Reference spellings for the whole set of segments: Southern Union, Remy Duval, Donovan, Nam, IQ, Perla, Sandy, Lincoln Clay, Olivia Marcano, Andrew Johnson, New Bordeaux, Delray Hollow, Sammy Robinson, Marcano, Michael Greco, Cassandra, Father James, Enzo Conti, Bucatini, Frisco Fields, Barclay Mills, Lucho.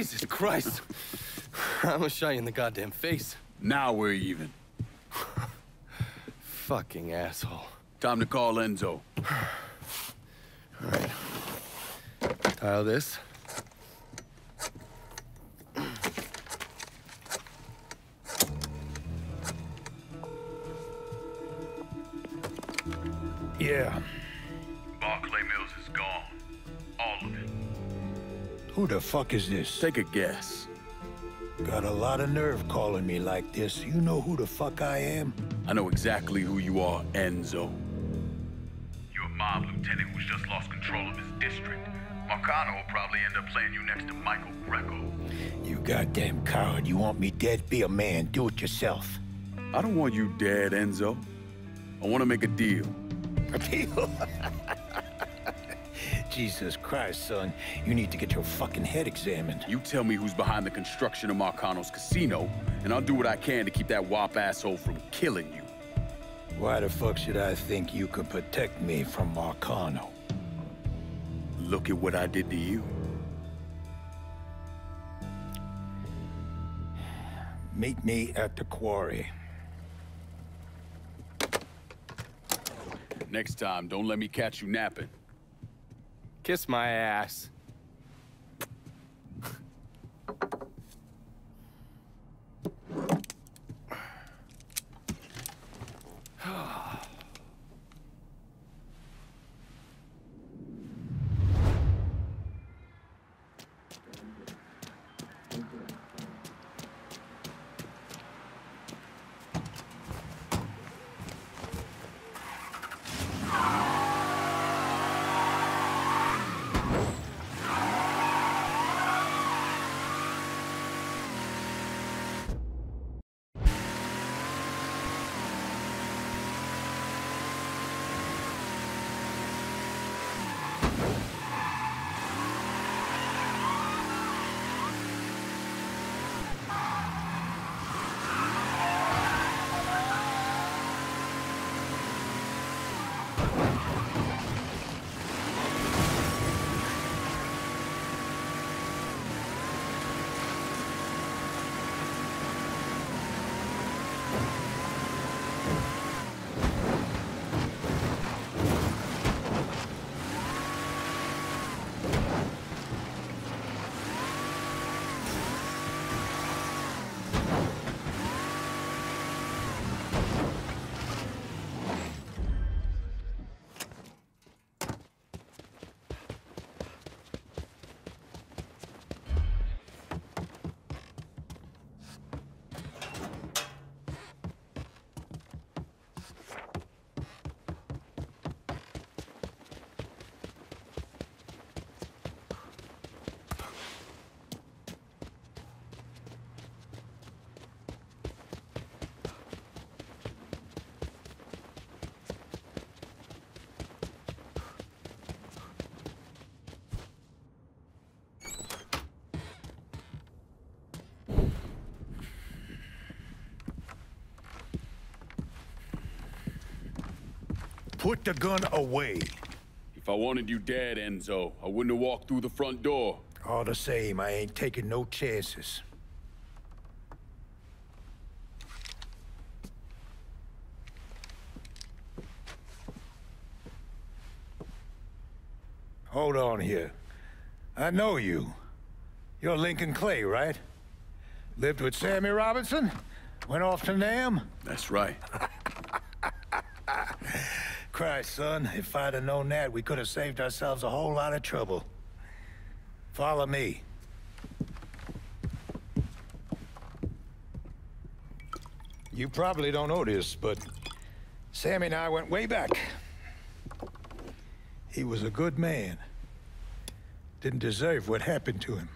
Jesus Christ. I almost shot you in the goddamn face. Now we're even. Fucking asshole. Time to call Enzo. All right. Tile this. Yeah. Barclay Mills is gone. All of it. Who the fuck is this? Take a guess. Got a lot of nerve calling me like this. You know who the fuck I am? I know exactly who you are, Enzo. Your mob lieutenant who's just lost control of his district. Marcano will probably end up playing you next to Michael Greco. You goddamn coward. You want me dead? Be a man. Do it yourself. I don't want you dead, Enzo. I want to make a deal. A deal? Jesus Christ, son. You need to get your fucking head examined. You tell me who's behind the construction of Marcano's casino, and I'll do what I can to keep that wop asshole from killing you. Why the fuck should I think you could protect me from Marcano? Look at what I did to you. Meet me at the quarry. Next time, don't let me catch you napping. Kiss my ass. Put the gun away. If I wanted you dead, Enzo, I wouldn't have walked through the front door. All the same, I ain't taking no chances. Hold on here. I know you. You're Lincoln Clay, right? Lived with Sammy Robinson? Went off to Nam? That's right. Christ, son, if I'd have known that, we could have saved ourselves a whole lot of trouble. Follow me. You probably don't know this, but Sammy and I went way back. He was a good man. Didn't deserve what happened to him.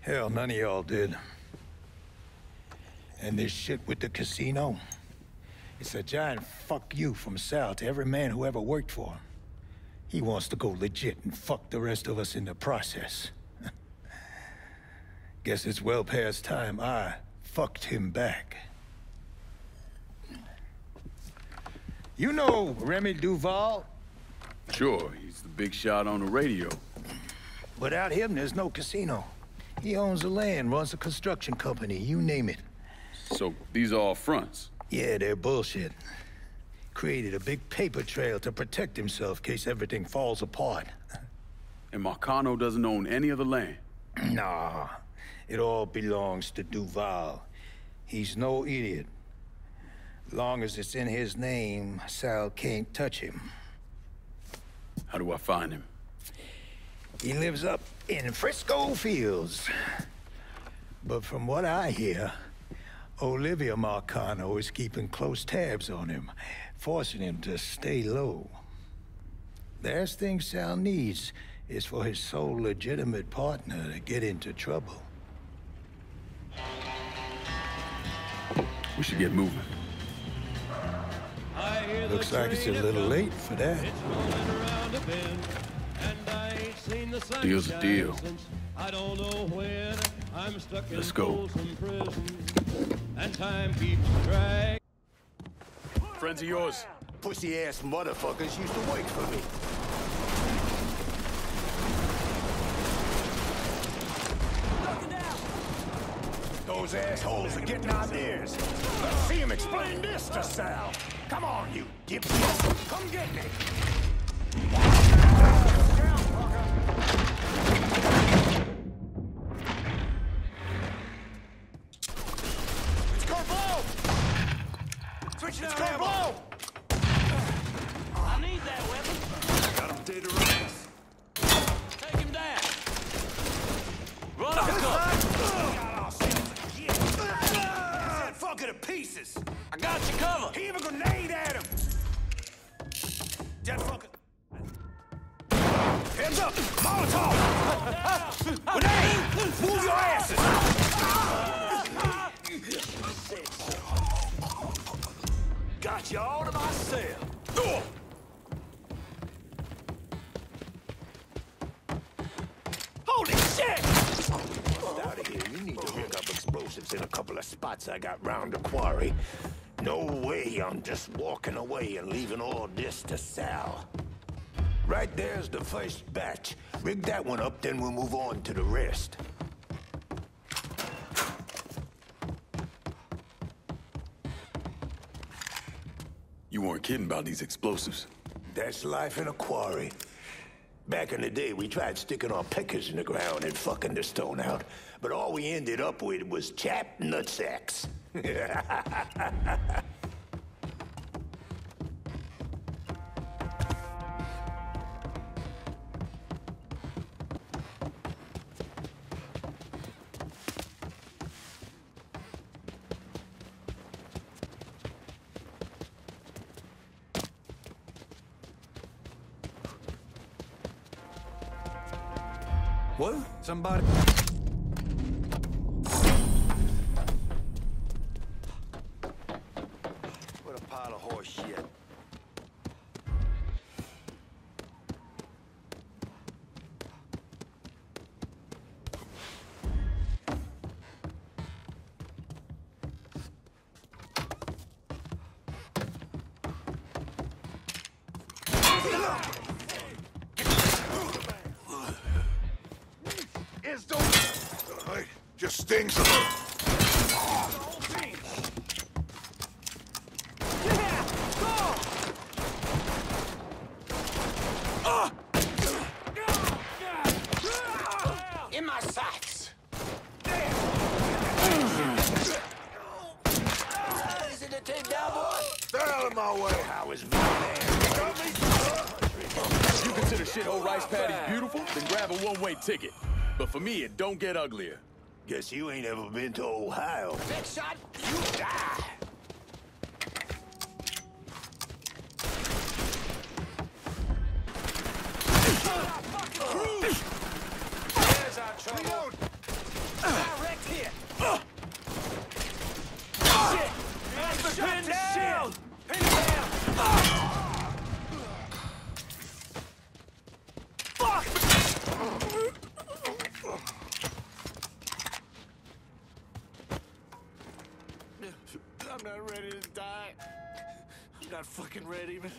Hell, none of y'all did. And this shit with the casino? It's a giant fuck you from Sal to every man who ever worked for him. He wants to go legit and fuck the rest of us in the process. Guess it's well past time I fucked him back. You know Remy Duval? Sure, he's the big shot on the radio. Without him, there's no casino. He owns the land, runs a construction company, you name it. So these are all fronts? Yeah, they're bullshit. Created a big paper trail to protect himself in case everything falls apart. And Marcano doesn't own any of the land? Nah, it all belongs to Duval. He's no idiot. Long as it's in his name, Sal can't touch him. How do I find him? He lives up in Frisco Fields. But from what I hear, Olivia Marcano is keeping close tabs on him, forcing him to stay low. Last thing Sal needs is for his sole legitimate partner to get into trouble. We should get moving. Looks like it's a little late for that. Deal's a deal. Let's go. Friends of yours? Pussy ass motherfuckers used to wait for me. Those assholes are getting ideas. Let's see him explain this to Sal. Come on, you dipshit. Come get me. Down, fucker. It's cold blow. Switch it out. Blow. I need that weapon. Got him dead around. Take him down. Run off. To pieces. I got you covered. Heave a grenade at him. Dead fucker. Hands up. Molotov. Grenade. Move your asses. Got you all to myself. Holy shit! Out of here. You need to pick up explosives in a couple of spots I got round the quarry. No way I'm just walking away and leaving all this to Sal. Right there's the first batch. Rig that one up, then we'll move on to the rest. You weren't kidding about these explosives. That's life in a quarry. Back in the day, we tried sticking our pickers in the ground and fucking the stone out, but all we ended up with was chapped nutsacks. What? Somebody... What a pile of horse shit. Stings a little. Yeah, go! In my socks. Is it a take down, boy? They're out of my way. How is my man? If you consider shithole rice patties beautiful, then grab a one-way ticket. But for me, it don't get uglier. Guess you ain't ever been to Ohio. Big shot, you die! There's our trouble. Direct here! Shit! That's the pin down! Pin down! Fuck! I'm not ready to die. I'm not fucking ready, man.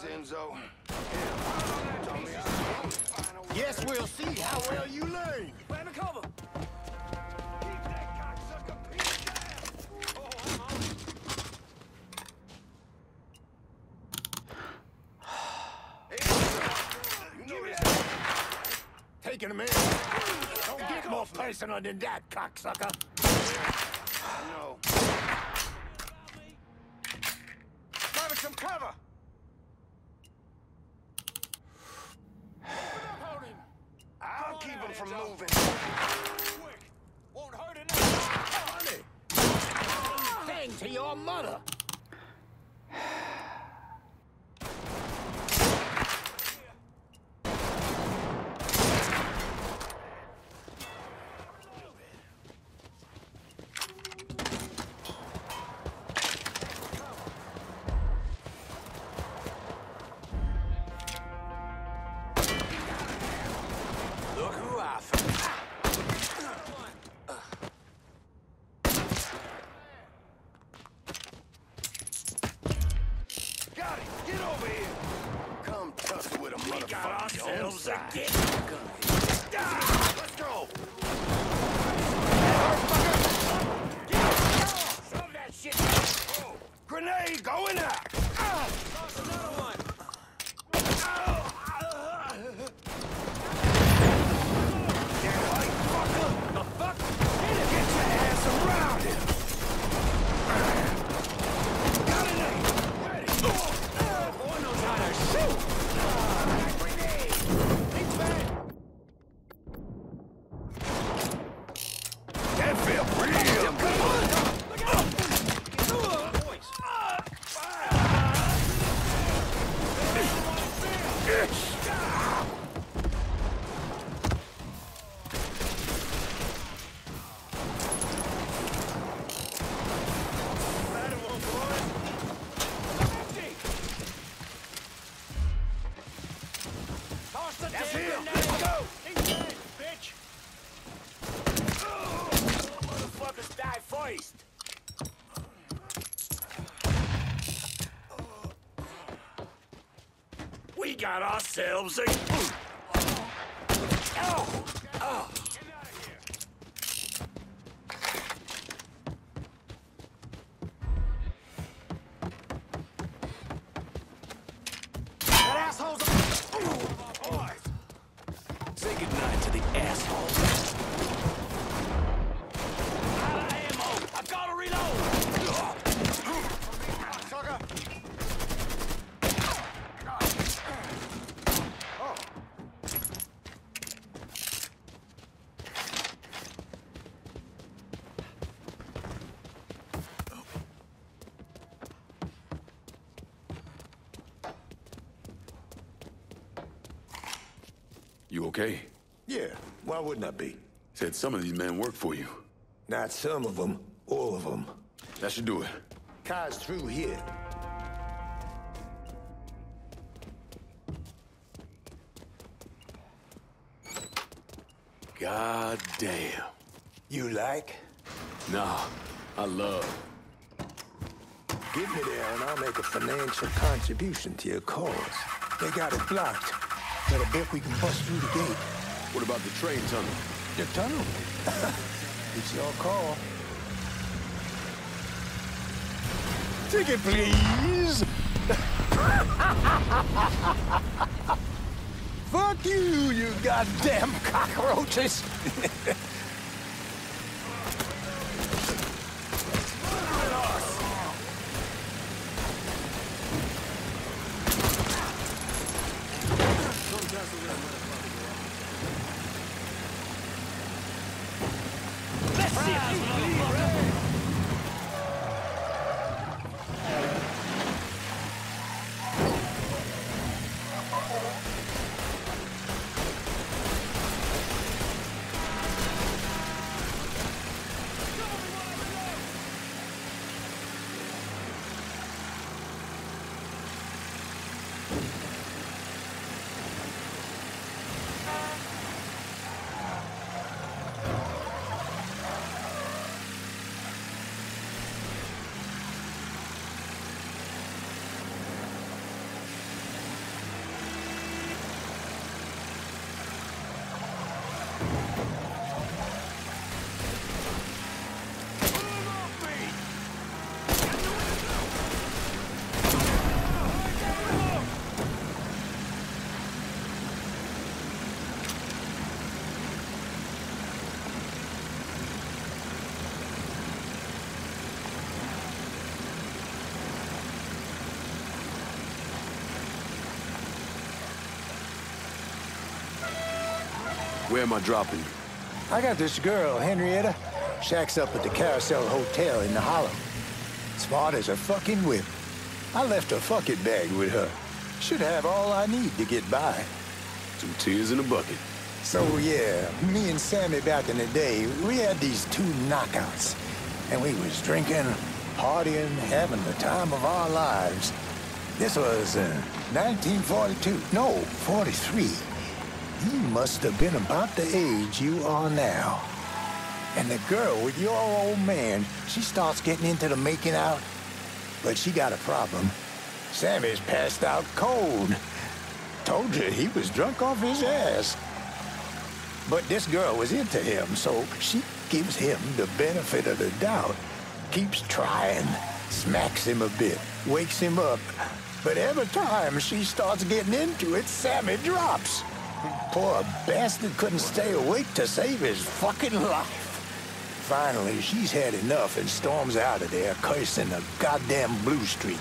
Congratulations, Enzo. Yes, we'll see how well you learn. Plan to cover. Taking him in. Don't get more personal than that, cocksucker. No. Give us some cover. I'll keep him from moving. Quick. Won't hurt it. Honey. Dang to your mother. Got ourselves a... You okay? Yeah, why wouldn't I be? Said some of these men work for you. Not some of them, all of them. That should do it. Car's through here. God damn. You like? Nah, I love. Give me there and I'll make a financial contribution to your cause. They got it blocked. Better bet we can bust through the gate. What about the train tunnel? The tunnel? It's your call. Ticket, please! Fuck you, you goddamn cockroaches! Where am I dropping you? I got this girl, Henrietta. Shacks up at the Carousel Hotel in the Hollow. Smart as a fucking whip. I left a fucking bag with her. Should have all I need to get by. 2 tears in a bucket. So, yeah, me and Sammy back in the day, we had these 2 knockouts. And we was drinking, partying, having the time of our lives. This was 1942. No, 43. You must have been about the age you are now. And the girl with your old man, she starts getting into the making out. But she got a problem. Sammy's passed out cold. Told you he was drunk off his ass. But this girl was into him, so she gives him the benefit of the doubt. Keeps trying, smacks him a bit, wakes him up. But every time she starts getting into it, Sammy drops. Poor bastard couldn't stay awake to save his fucking life. Finally, she's had enough and storms out of there, cursing a goddamn blue streak.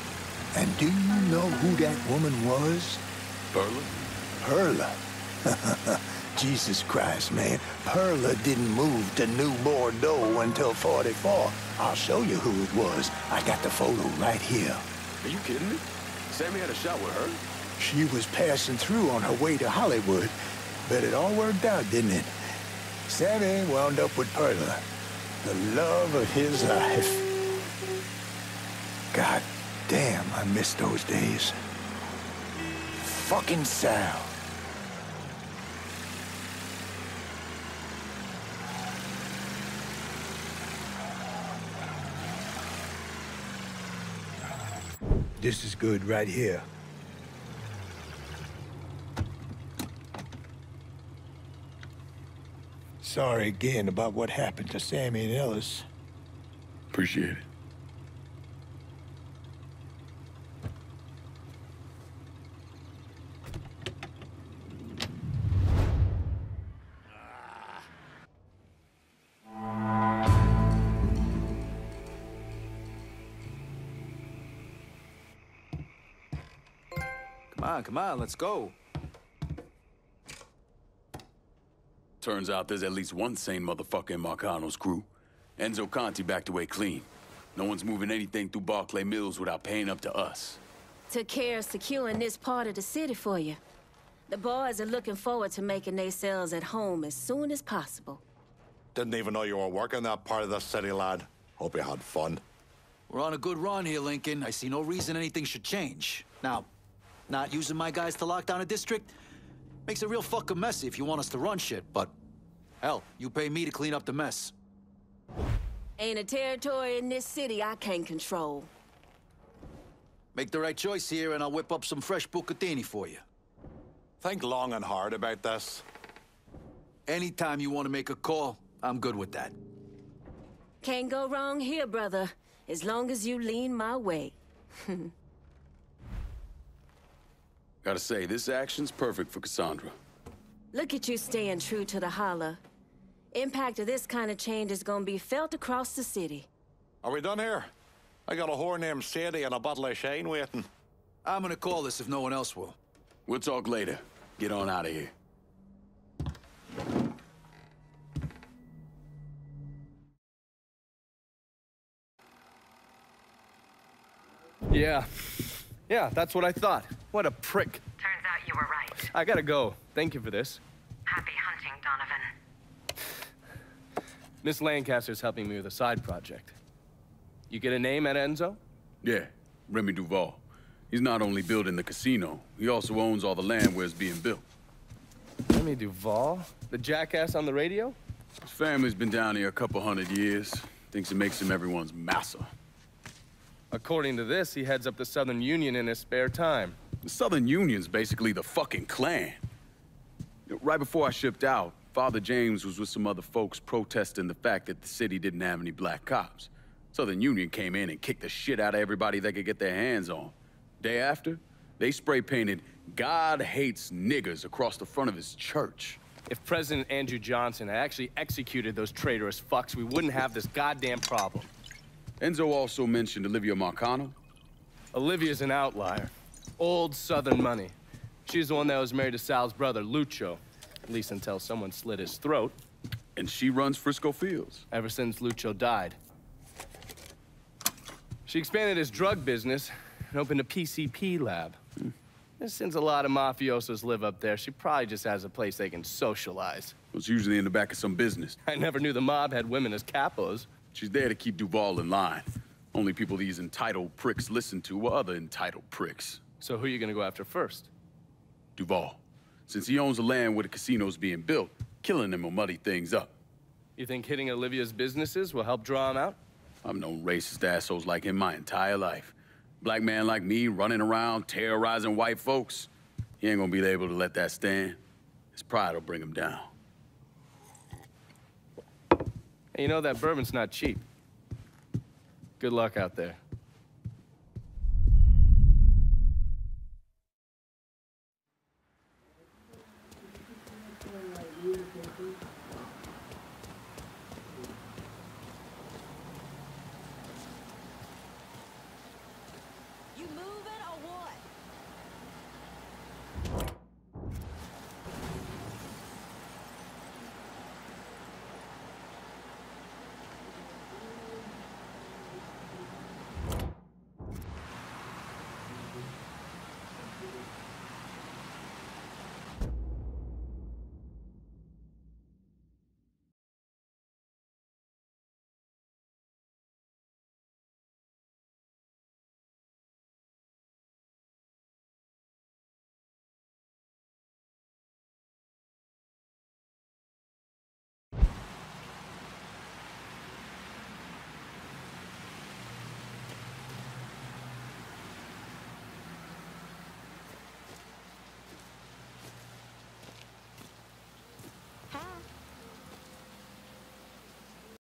And do you know who that woman was? Perla? Perla. Jesus Christ, man. Perla didn't move to New Bordeaux until 44. I'll show you who it was. I got the photo right here. Are you kidding me? Sammy had a shot with her. She was passing through on her way to Hollywood, but it all worked out, didn't it? Sammy wound up with Perla, the love of his life. God damn, I miss those days. Fucking Sal. This is good right here. Sorry again about what happened to Sammy and Ellis. Appreciate it. Come on, let's go. Turns out there's at least one sane motherfucker in Marcano's crew. Enzo Conti backed away clean. No one's moving anything through Barclay Mills without paying up to us. Took care of securing this part of the city for you. The boys are looking forward to making themselves at home as soon as possible. Didn't even know you were working that part of the city, lad. Hope you had fun. We're on a good run here, Lincoln. I see no reason anything should change. Now, not using my guys to lock down a district? Makes a real fucking mess if you want us to run shit, but hell, you pay me to clean up the mess. Ain't a territory in this city I can't control. Make the right choice here and I'll whip up some fresh Bucatini for you. Think long and hard about this. Anytime you want to make a call, I'm good with that. Can't go wrong here, brother, as long as you lean my way. Gotta say, this action's perfect for Cassandra. Look at you staying true to the holler. Impact of this kind of change is gonna be felt across the city. Are we done here? I got a whore named Sandy and a bottle of Shane waiting. I'm gonna call this if no one else will. We'll talk later. Get on out of here. Yeah, that's what I thought. What a prick. Turns out you were right. I gotta go. Thank you for this. Happy hunting, Donovan. Miss Lancaster's helping me with a side project. You get a name at Enzo? Yeah, Remy Duval. He's not only building the casino, he also owns all the land where it's being built. Remy Duval? The jackass on the radio? His family's been down here a couple hundred years. Thinks it makes him everyone's massa. According to this, he heads up the Southern Union in his spare time. The Southern Union's basically the fucking Klan. Right before I shipped out, Father James was with some other folks protesting the fact that the city didn't have any black cops. Southern Union came in and kicked the shit out of everybody they could get their hands on. Day after, they spray-painted "God hates niggers" across the front of his church. If President Andrew Johnson had actually executed those traitorous fucks, we wouldn't have this goddamn problem. Enzo also mentioned Olivia Marcano. Olivia's an outlier. Old Southern money. She's the one that was married to Sal's brother, Lucho. at least until someone slit his throat. And she runs Frisco Fields. Ever since Lucho died. She expanded his drug business and opened a PCP lab. Since a lot of mafiosos live up there, she probably just has a place they can socialize. Well, it's usually in the back of some business. I never knew the mob had women as capos. She's there to keep Duval in line. Only people these entitled pricks listen to are other entitled pricks. So who are you gonna go after first? Duval. Since he owns the land where the casino's being built, killing him will muddy things up. You think hitting Olivia's businesses will help draw him out? I've known racist assholes like him my entire life. Black man like me running around terrorizing white folks. He ain't gonna be able to let that stand. His pride will bring him down. Hey, you know that bourbon's not cheap. Good luck out there.